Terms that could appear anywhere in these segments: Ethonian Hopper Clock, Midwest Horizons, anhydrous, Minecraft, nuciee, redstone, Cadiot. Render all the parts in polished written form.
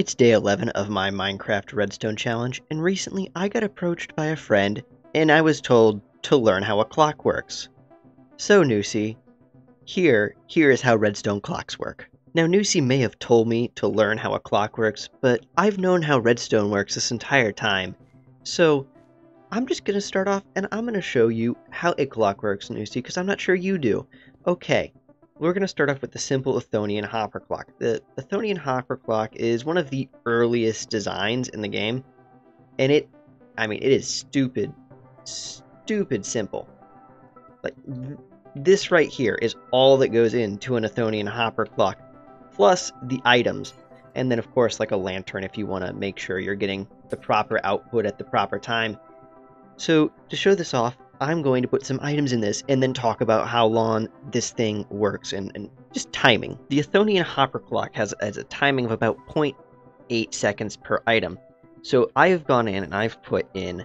It's day 11 of my Minecraft redstone challenge, and recently I got approached by a friend, and I was told to learn how a clock works. So nuciee, here is how redstone clocks work. Now nuciee may have told me to learn how a clock works, but I've known how redstone works this entire time. So I'm just gonna start off and I'm gonna show you how a clock works, nuciee, because I'm not sure you do. Okay. We're going to start off with the simple Ethonian Hopper Clock. The Ethonian Hopper Clock is one of the earliest designs in the game, and it is stupid simple. Like, this right here is all that goes into an Ethonian Hopper Clock, plus the items, and then of course like a lantern if you want to make sure you're getting the proper output at the proper time. So, to show this off, I'm going to put some items in this and then talk about how long this thing works and just timing. The Ethonian Hopper Clock has a timing of about 0.8 seconds per item. So I have gone in and I've put in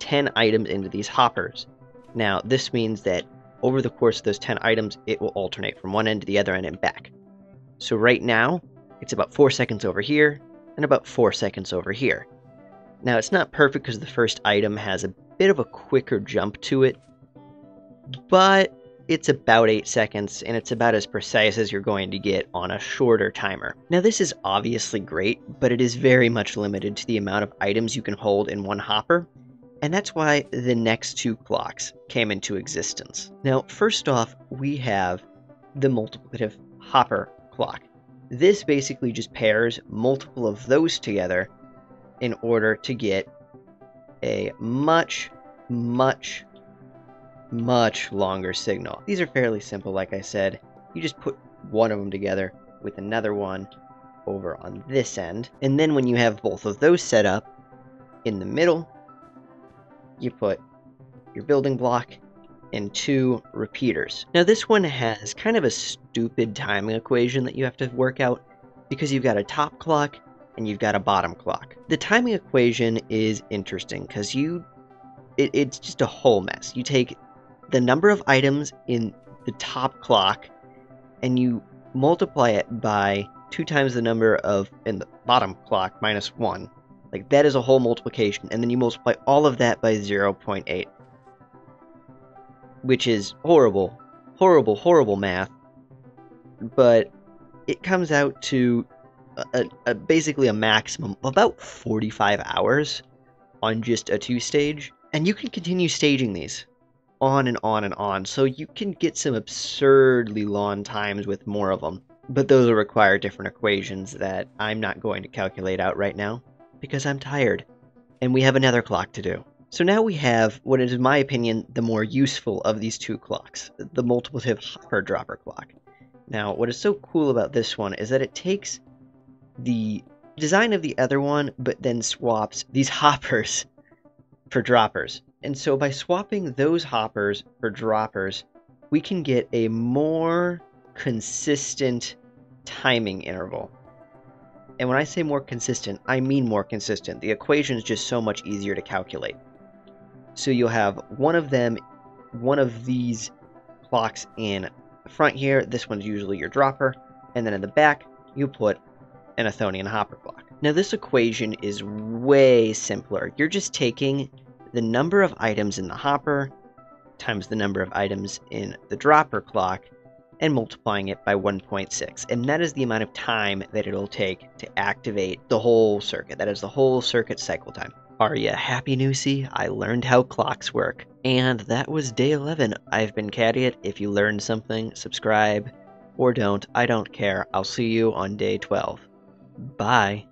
10 items into these hoppers. Now this means that over the course of those 10 items, it will alternate from one end to the other end and back. So right now, it's about 4 seconds over here and about 4 seconds over here. Now it's not perfect because the first item has a bit of a quicker jump to it, but it's about 8 seconds and it's about as precise as you're going to get on a shorter timer. Now this is obviously great, but it is very much limited to the amount of items you can hold in one hopper, and that's why the next two clocks came into existence. Now first off, we have the multiplicative hopper clock. This basically just pairs multiple of those together in order to get a much longer signal. These are fairly simple, like I said. You just put one of them together with another one over on this end, and then when you have both of those set up in the middle, you put your building block and two repeaters. Now this one has kind of a stupid timing equation that you have to work out because you've got a top clock and you've got a bottom clock. The timing equation is interesting because it's just a whole mess. You take the number of items in the top clock and you multiply it by 2 times the number of in the bottom clock minus 1. Like, that is a whole multiplication, and then you multiply all of that by 0.8, which is horrible math, but it comes out to basically a maximum of about 45 hours on just a 2-stage, and you can continue staging these on and on and on, so you can get some absurdly long times with more of them, but those will require different equations that I'm not going to calculate out right now because I'm tired and we have another clock to do. So now we have what is, in my opinion, the more useful of these two clocks, the multiplicative hopper dropper clock. Now what is so cool about this one is that it takes the design of the other one, but then swaps these hoppers for droppers. And so by swapping those hoppers for droppers, we can get a more consistent timing interval. And when I say more consistent, I mean more consistent. The equation is just so much easier to calculate. So you'll have one of these clocks in the front here. This one's usually your dropper. And then in the back, you put an Ethonian Hopper Clock. Now this equation is way simpler. You're just taking the number of items in the hopper times the number of items in the dropper clock and multiplying it by 1.6, and that is the amount of time that it'll take to activate the whole circuit. That is the whole circuit cycle time. Are you happy, nuciee? I learned how clocks work. And that was day 11. I've been Cadiot. If you learned something, subscribe or don't. I don't care. I'll see you on day 12. Bye.